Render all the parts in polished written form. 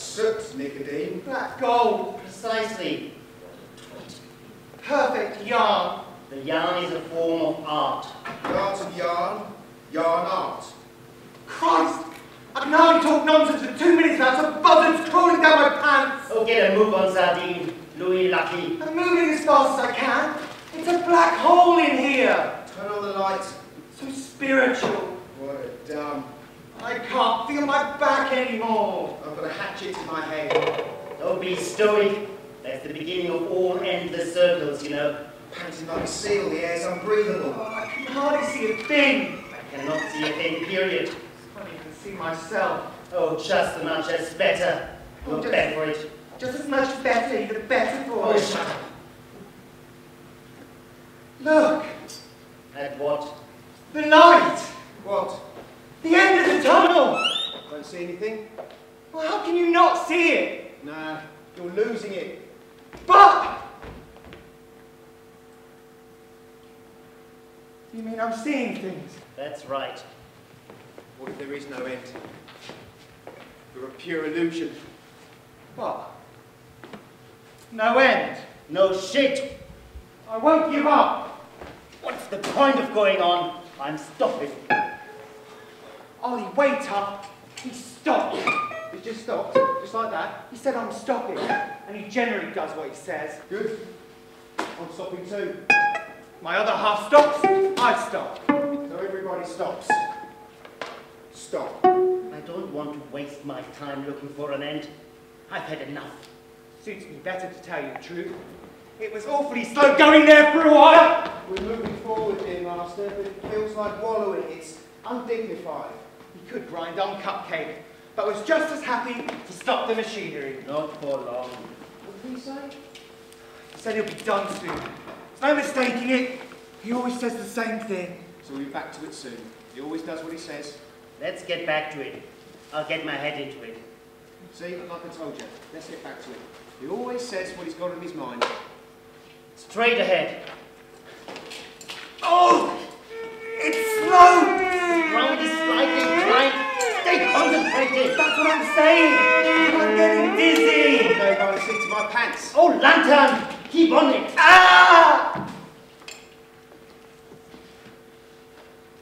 soot, nicotine. Black gold, precisely. Perfect yarn. The yarn is a form of art. Yards of yarn, yarn art. Christ! I can hardly talk nonsense for 2 minutes now, some buzzards crawling down my pants! Oh, get a move on, Sardine. Louis Lucky. I'm moving as fast as I can. It's a black hole in here. Turn on the lights. So spiritual. What a dumb. I can't feel my back anymore. I've got a hatchet in my head. Don't be stoic. That's the beginning of all endless circles, you know. Panting like a seal, the air's unbreathable. Oh, I can hardly see a thing. I cannot see a thing, period. It's funny I can see myself. Oh, just as much as better. You're better for it. Just as much better, you're better for it. Oh, shut up. Look. At what? The light. What? The end of the tunnel. Don't see anything. Well, how can you not see it? Nah, you're losing it. But! You mean I'm seeing things? That's right. What if there is no end? You're a pure illusion. What? No end? No shit. I won't give up. What's the point of going on? I'm stopping. Ollie, wait up. He stopped. He just stopped? Just like that? He said, I'm stopping. And he generally does what he says. Good. I'm stopping too. My other half stops, I stop. So everybody stops. Stop. I don't want to waste my time looking for an end. I've had enough. Suits me better to tell you the truth. It was awfully slow going there for a while. We're moving forward, dear master, but it feels like wallowing. It's undignified. He could grind on cupcake, but was just as happy to stop the machinery. Not for long. What did he say? He said he'll be done soon. No mistaking it. He always says the same thing. So we'll be back to it soon. He always does what he says. Let's get back to it. I'll get my head into it. See, like I told you, let's get back to it. He always says what he's got in his mind. Straight ahead. Oh! It's slow! The ground is slightly inclined. Stay concentrated! That's what I'm saying! I'm getting dizzy! I'm going to stick to my pants. Oh, lantern! Keep on it! Ah!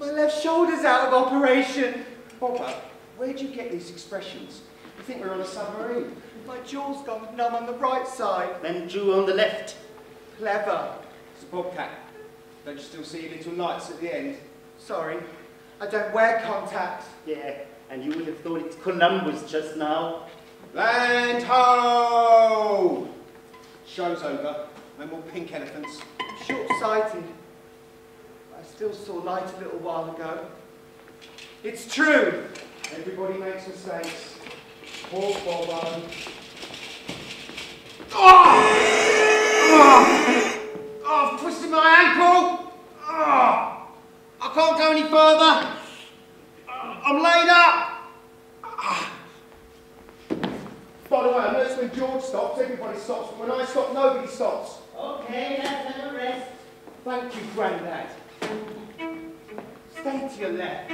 My left shoulder's out of operation. Bobber, where'd you get these expressions? You think we're on a submarine? My jaw's gone numb on the right side. Then Jew on the left. Clever. It's a bobcat. Don't you still see little lights at the end? Sorry, I don't wear contacts. Yeah, and you would have thought it's Columbus just now. Land ho! Show's over. No more pink elephants. Short-sighted. I still saw light a little while ago. It's true. Everybody makes mistakes. Poor Bobo. Oh! Oh! Oh, I've twisted my ankle. Oh! I can't go any further. I'm laid up. Oh. By the way, I notice when George stops, everybody stops, but when I stop, nobody stops. Okay, let's have a rest. Thank you, Grandad. Stay to your left.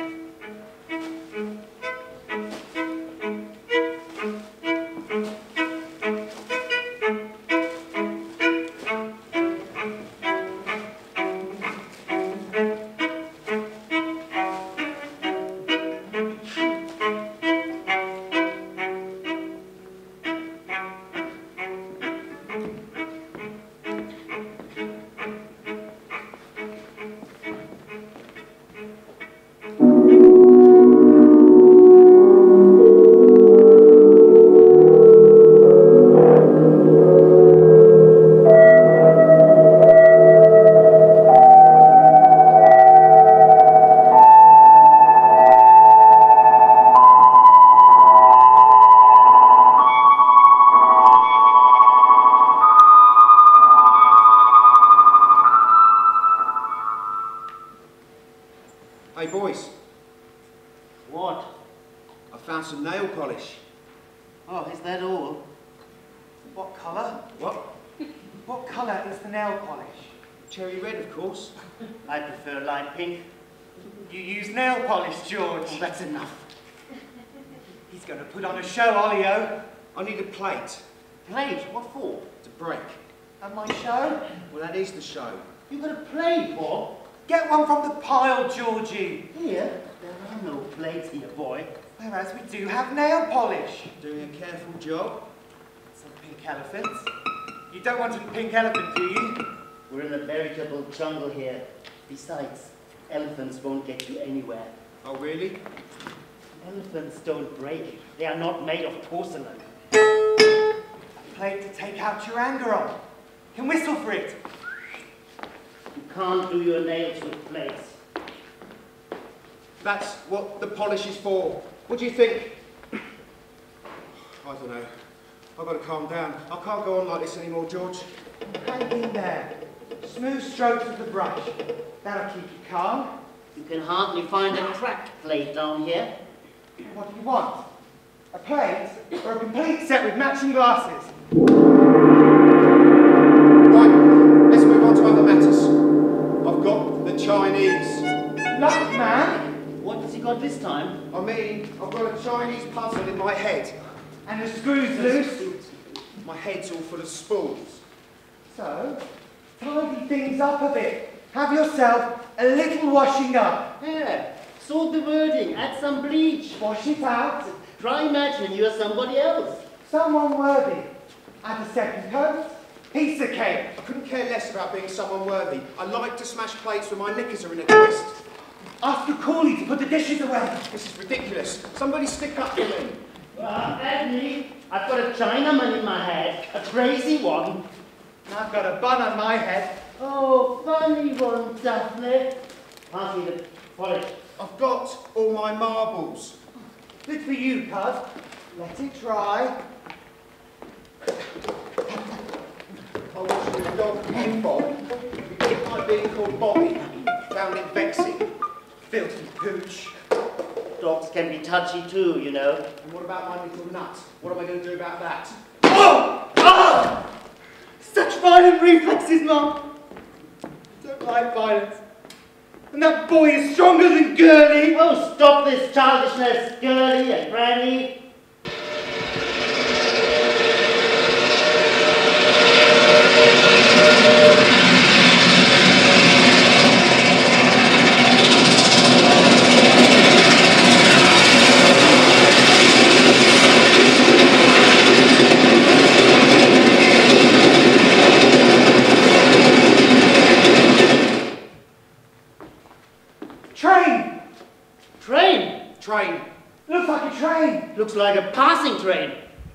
That's enough. He's going to put on a show, Ollie-o. I need a plate. Plate? What for? To break. And my show? Well, that is the show. You've got a plate, Bob? Get one from the pile, Georgie. Here? There are no plates here, boy. Whereas we do have nail polish. Doing a careful job. Some pink elephants. You don't want a pink elephant, do you? We're in a veritable jungle here. Besides, elephants won't get you anywhere. Oh, really? Elephants don't break. They are not made of porcelain. A plate to take out your anger on. You can whistle for it. You can't do your nails with plates. That's what the polish is for. What do you think? I don't know. I've got to calm down. I can't go on like this anymore, George. Hang in there. Smooth strokes with the brush. That'll keep you calm. You can hardly find a cracked plate down here. What do you want? A plate or a complete set with matching glasses? Right, let's move on to other matters. I've got the Chinese. Luck, man. What has he got this time? I mean, I've got a Chinese puzzle in my head. And the screw's loose. My head's all full of spools. So, tidy things up a bit. Have yourself a little washing up. Yeah, sort the wording, add some bleach. Wash it out. Try imagining you're somebody else. Someone worthy. Add a second coat. Piece of cake. I couldn't care less about being someone worthy. I like to smash plates when my knickers are in a twist. Ask the coolie to put the dishes away. This is ridiculous. Somebody stick up for me. Well, that's me. I've got a Chinaman in my head, a crazy one. And I've got a bun on my head. Oh, funny one, Daphne. Pass me the polish. I've got all my marbles. Good for you, cuz. Let it dry. I watched a dog named Bob, who kicked my being called Bobby, found it vexing. Filthy pooch. Dogs can be touchy too, you know. And what about my little nut? What am I going to do about that? Oh! Oh! Such violent reflexes, Mum. I don't like violence. And that boy is stronger than Gurley. Oh, stop this childishness, Gurley and Granny. Looks like a passing train.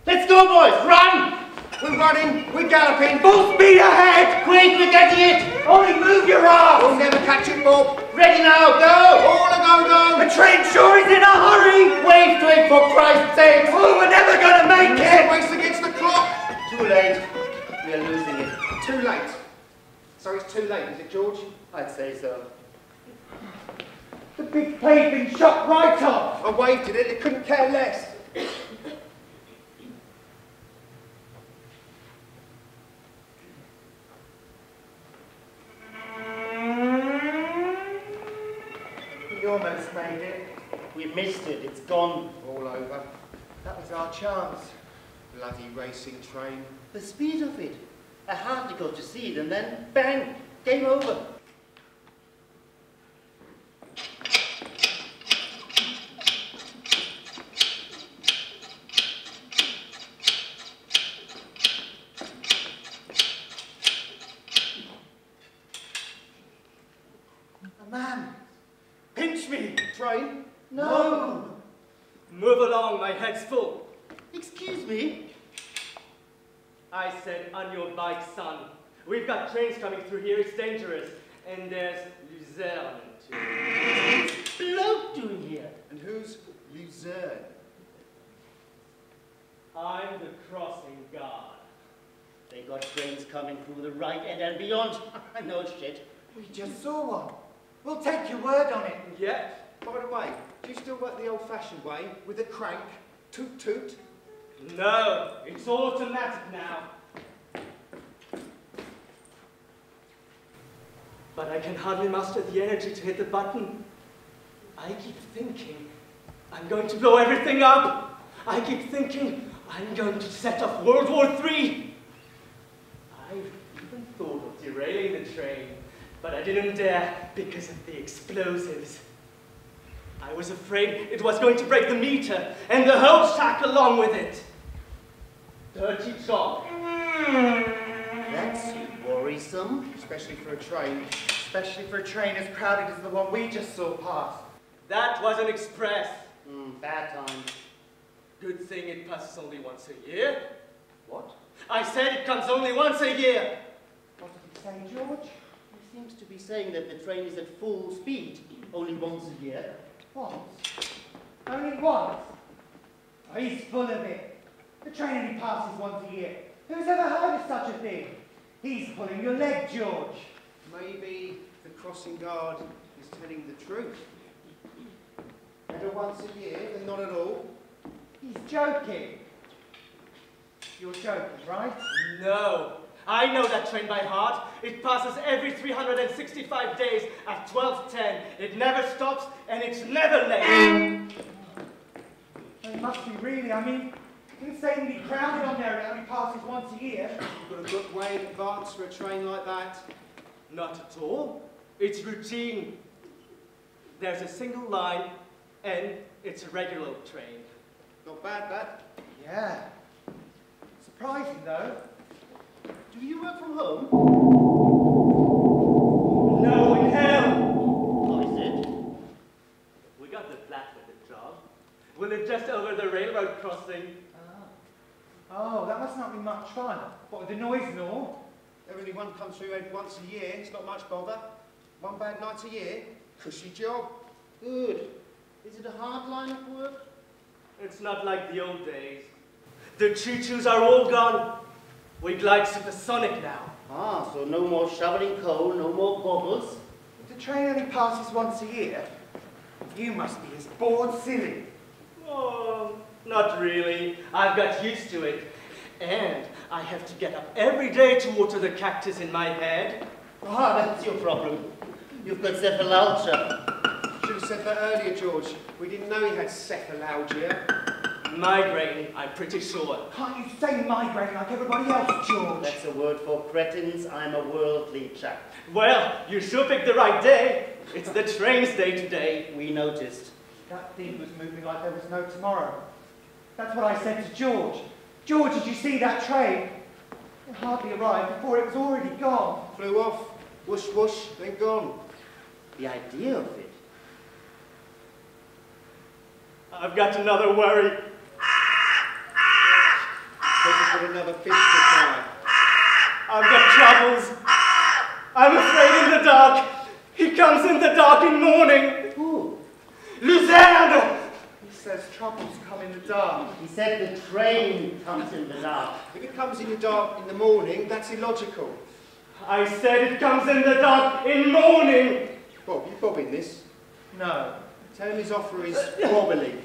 Let's go, boys! Run! We're running, we're galloping. Full speed ahead! Quick, we're getting it! Only move your arms! We'll never catch it, Bob. Ready now, go! All a go-go! The train sure is in a hurry! Wave to it, for Christ's sake! Oh, we're never gonna make it! Race against the clock! Too late. We're losing it. Too late. So it's too late, is it, George? I'd say so. The big plate's been shot right off! I waved at it, it couldn't care less. We almost made it. We missed it, it's gone. All over. That was our chance. Bloody racing train. The speed of it. I hardly got to see it and then bang, game over. We've got trains coming through here, it's dangerous. And there's Luzerne too. What's this bloke doing here? And who's Luzerne? I'm the crossing guard. They got trains coming through the right end and beyond. No shit. We just saw one. We'll take your word on it. Yeah. By the way, do you still work the old-fashioned way with a crank? Toot toot? No, it's automatic now. But I can hardly muster the energy to hit the button. I keep thinking, I'm going to blow everything up. I keep thinking, I'm going to set off World War III. I've even thought of derailing the train, but I didn't dare because of the explosives. I was afraid it was going to break the meter and the whole shack along with it. Dirty job. That's worrisome, especially for a train. Especially for a train as crowded as the one we just saw pass. That was an express. Bad time. Good thing it passes only once a year. What? I said it comes only once a year. What did it say, George? He seems to be saying that the train is at full speed. Only once a year. Once? Only once? Oh, he's full of it. The train only passes once a year. Who's ever heard of such a thing? He's pulling your leg, George. Maybe the crossing guard is telling the truth. Better once a year than not at all. He's joking. You're joking, right? No. I know that train by heart. It passes every 365 days at 12:10. It never stops and it's never late. Well, it must be really, I mean, insanely crowded on there. It only passes once a year. You've got to look way in advance for a train like that. Not at all. It's routine. There's a single line and it's a regular train. Not bad, that. Yeah. Surprising, though. Do you work from home? No, in hell! I said. We got the flat with the job. We live just over the railroad crossing. Oh, that must not be much fun. What, with the noise and all? There only one comes through once a year. It's not much bother. One bad night a year. Cushy job. Good. Is it a hard line of work? It's not like the old days. The choo-choos are all gone. We glide supersonic now. Ah, so no more shoveling coal, no more bobbles. If the train only passes once a year, you must be as bored silly. Oh, not really. I've got used to it. And I have to get up every day to water the cactus in my head. Ah, that's your problem. You've got cephalalgia. Should have said that earlier, George. We didn't know he had cephalalgia. Migraine, I'm pretty sure. Can't you say migraine like everybody else, George? That's a word for cretins. I'm a worldly chap. Well, you sure picked the right day. It's the train's day today. We noticed. That thing was moving like there was no tomorrow. That's what I said to George. George, did you see that train? It hardly arrived before it was already gone. Flew off, whoosh whoosh, then gone. The idea of it. I've got another worry. Another fish to fry. I've got troubles. I'm afraid in the dark. He comes in the dark in morning. Who? Luzardo! He says troubles come in the dark. He said the train comes in the dark. If it comes in the dark in the morning, that's illogical. I said it comes in the dark in morning. Bob, you bobbing this? No. Tell him his offer is wobbly.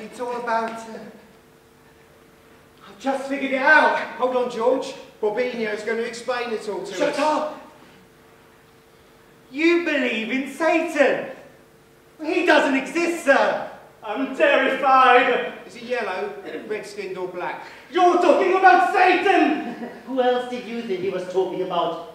It's all about... I've just figured it out. Hold on, George. Bobinho's going to explain it all to us. Shut up! You believe in Satan. He doesn't exist, sir. I'm terrified. Is he yellow, red-skinned or black? You're talking about Satan! Who else did you think he was talking about?